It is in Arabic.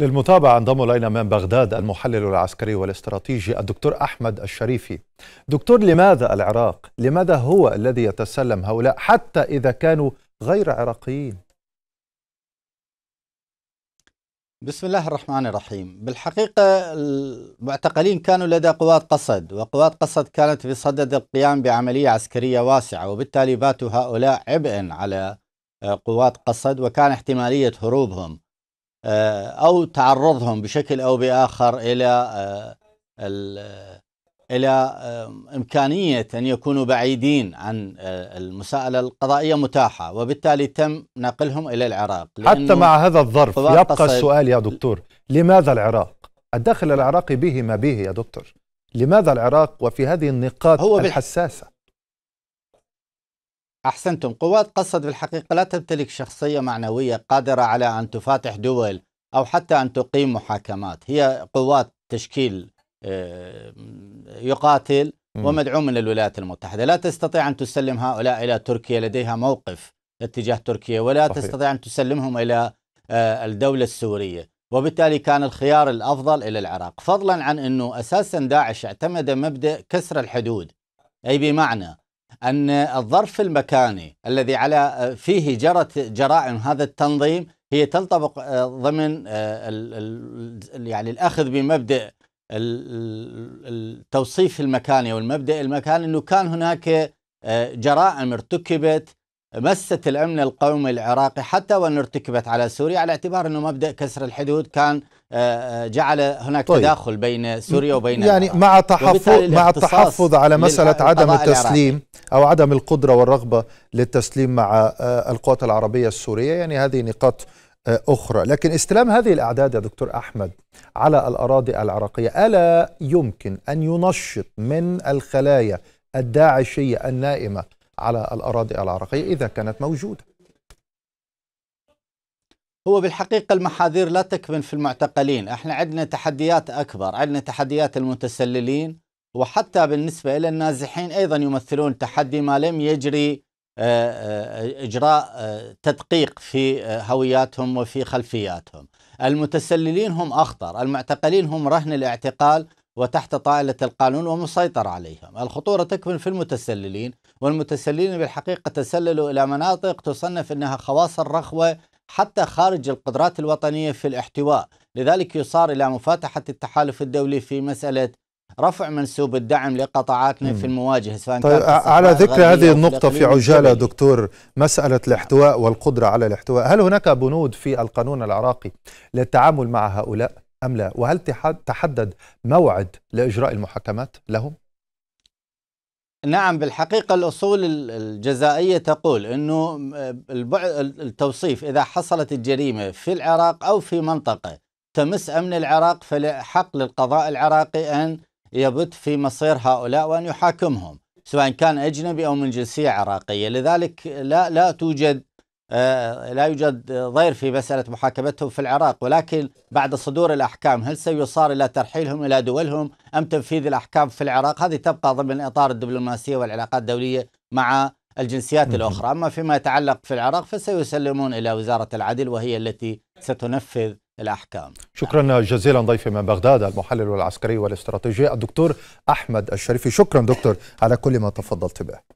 للمتابعة انضم إلينا من بغداد المحلل العسكري والاستراتيجي الدكتور أحمد الشريفي. دكتور، لماذا العراق؟ لماذا هو الذي يتسلم هؤلاء حتى إذا كانوا غير عراقيين؟ بسم الله الرحمن الرحيم. بالحقيقة المعتقلين كانوا لدى قوات قسد، وقوات قسد كانت في صدد القيام بعملية عسكرية واسعة، وبالتالي باتوا هؤلاء عبئا على قوات قسد، وكان احتمالية هروبهم أو تعرضهم بشكل أو بآخر إلى إمكانية أن يكونوا بعيدين عن المساءلة القضائية متاحة، وبالتالي تم نقلهم إلى العراق. حتى مع هذا الظرف يبقى السؤال يا دكتور، لماذا العراق؟ الداخل العراقي به ما به يا دكتور، لماذا العراق وفي هذه النقاط الحساسة؟ أحسنتم. قوات قسد في الحقيقة لا تمتلك شخصية معنوية قادرة على أن تفاتح دول أو حتى أن تقيم محاكمات، هي قوات تشكيل يقاتل ومدعوم من الولايات المتحدة. لا تستطيع أن تسلم هؤلاء إلى تركيا، لديها موقف اتجاه تركيا، ولا تستطيع أن تسلمهم إلى الدولة السورية، وبالتالي كان الخيار الأفضل إلى العراق، فضلا عن أنه أساسا داعش اعتمد مبدأ كسر الحدود، أي بمعنى أن الظرف المكاني الذي على فيه جرت جرائم هذا التنظيم هي تنطبق ضمن يعني الأخذ بمبدأ التوصيف المكاني والمبدأ المكاني، أنه كان هناك جرائم ارتكبت مست الأمن القومي العراقي حتى وأن ارتكبت على سوريا، على اعتبار أنه مبدأ كسر الحدود كان جعل هناك تداخل بين سوريا وبين يعني العراق. مع التحفظ على مسألة عدم التسليم أو عدم القدرة والرغبة للتسليم مع القوات العربية السورية، يعني هذه نقاط أخرى، لكن استلام هذه الأعداد يا دكتور أحمد على الأراضي العراقية ألا يمكن أن ينشط من الخلايا الداعشية النائمة على الأراضي العراقية إذا كانت موجودة؟ هو بالحقيقة المحاذير لا تكمن في المعتقلين، احنا عندنا تحديات أكبر، عندنا تحديات المتسللين، وحتى بالنسبة إلى النازحين أيضا يمثلون تحدي ما لم يجري إجراء تدقيق في هوياتهم وفي خلفياتهم. المتسللين هم أخطر، المعتقلين هم رهن الاعتقال وتحت طائلة القانون ومسيطر عليهم. الخطورة تكمن في المتسللين، والمتسللين بالحقيقة تسللوا إلى مناطق تصنف أنها خواصر رخوة حتى خارج القدرات الوطنية في الاحتواء، لذلك يصار إلى مفاتحة التحالف الدولي في مسألة رفع منسوب الدعم لقطاعاتنا في المواجهة. طيب، على ذكر هذه النقطة في عجالة دكتور، مسألة الاحتواء والقدرة على الاحتواء، هل هناك بنود في القانون العراقي للتعامل مع هؤلاء أم لا؟ وهل تحدد موعد لإجراء المحاكمات لهم؟ نعم، بالحقيقة الأصول الجزائية تقول أنه التوصيف إذا حصلت الجريمة في العراق أو في منطقة تمس أمن العراق فحق للقضاء العراقي أن يبت في مصير هؤلاء وأن يحاكمهم، سواء كان أجنبي أو من جنسية عراقية، لذلك لا يوجد ضير في مسألة محاكمتهم في العراق. ولكن بعد صدور الأحكام هل سيصار إلى ترحيلهم إلى دولهم أم تنفيذ الأحكام في العراق؟ هذه تبقى ضمن إطار الدبلوماسية والعلاقات الدولية مع الجنسيات الأخرى. أما فيما يتعلق في العراق فسيسلمون إلى وزارة العدل، وهي التي ستنفذ الأحكام. شكرا جزيلا ضيفي من بغداد المحلل العسكري والاستراتيجي الدكتور أحمد الشريفي. شكرا دكتور على كل ما تفضلت به.